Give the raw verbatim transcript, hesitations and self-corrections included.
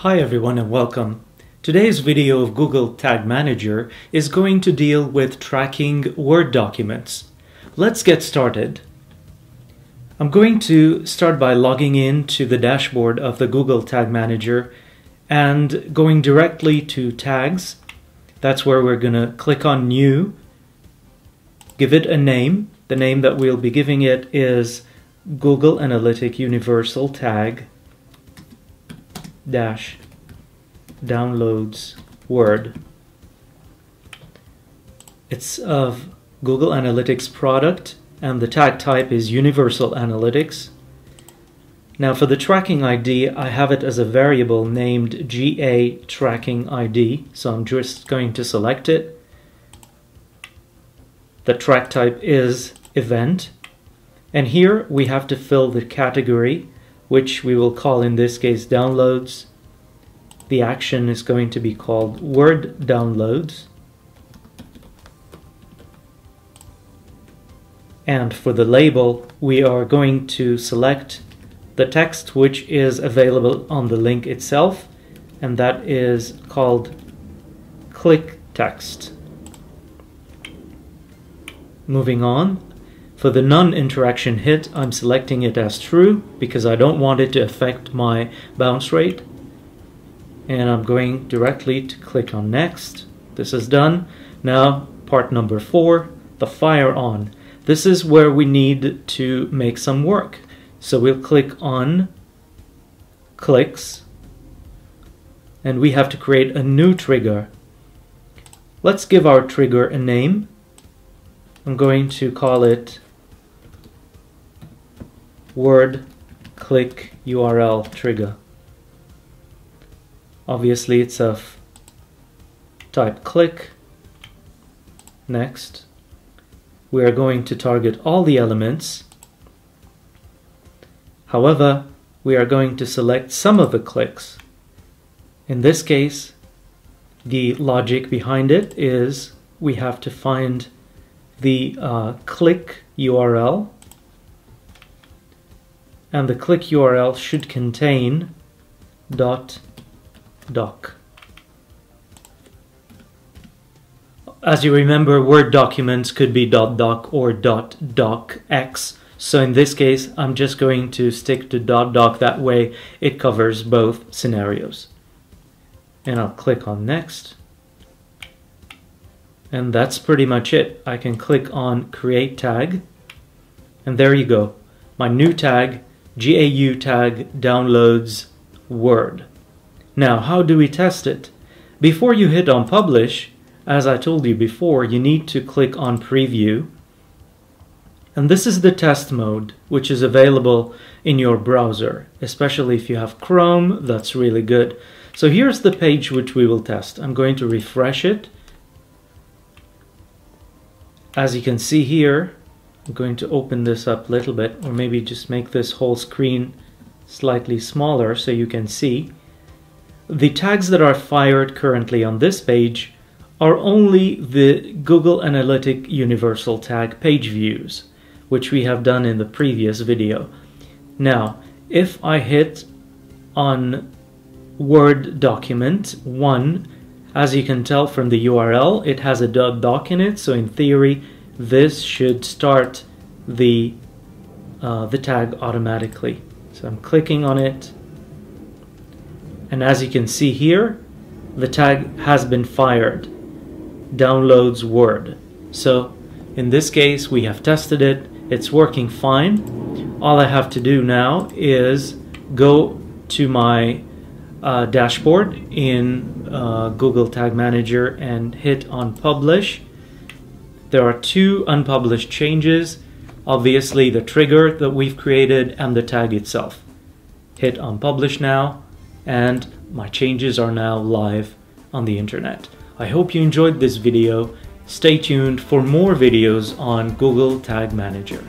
Hi everyone and welcome. Today's video of Google Tag Manager is going to deal with tracking Word documents. Let's get started. I'm going to start by logging in to the dashboard of the Google Tag Manager and going directly to Tags. That's where we're going to click on New, give it a name. The name that we'll be giving it is Google Analytics Universal Tag dash downloads Word. It's of Google Analytics product and the tag type is Universal Analytics. Now for the tracking I D, I have it as a variable named G A tracking I D, so I'm just going to select it. The track type is event, and here we have to fill the category, which we will call in this case downloads. The action is going to be called Word Downloads. And for the label, we are going to select the text which is available on the link itself, and that is called Click Text. Moving on. For the non-interaction hit, I'm selecting it as true because I don't want it to affect my bounce rate. And I'm going directly to click on Next. This is done. Now, part number four, the fire on. This is where we need to make some work. So we'll click on Clicks. And we have to create a new trigger. Let's give our trigger a name. I'm going to call it Word Click U R L trigger. Obviously it's of type click. Next, we are going to target all the elements. However, we are going to select some of the clicks. In this case, the logic behind it is we have to find the uh, click U R L, and the click U R L should contain .doc. As you remember, Word documents could be .doc or .docx, so in this case I'm just going to stick to .doc, that way it covers both scenarios. And I'll click on Next. And that's pretty much it. I can click on Create Tag, and there you go. My new tag, G A U tag, downloads Word. Now, how do we test it? Before you hit on Publish, as I told you before, you need to click on Preview. And this is the test mode, which is available in your browser, especially if you have Chrome. That's really good. So here's the page which we will test. I'm going to refresh it. As you can see here, I'm going to open this up a little bit, or maybe just make this whole screen slightly smaller so you can see. The tags that are fired currently on this page are only the Google Analytics Universal Tag page views, which we have done in the previous video. Now, if I hit on Word Document one, as you can tell from the U R L, it has a .doc in it, so in theory, this should start the, uh, the tag automatically. So I'm clicking on it, and as you can see here, the tag has been fired, downloads Word. So in this case, we have tested it, it's working fine. All I have to do now is go to my Uh, dashboard in uh, Google Tag Manager and hit on Publish. There are two unpublished changes, obviously the trigger that we've created and the tag itself. Hit on Publish now, and my changes are now live on the internet. I hope you enjoyed this video. Stay tuned for more videos on Google Tag Manager.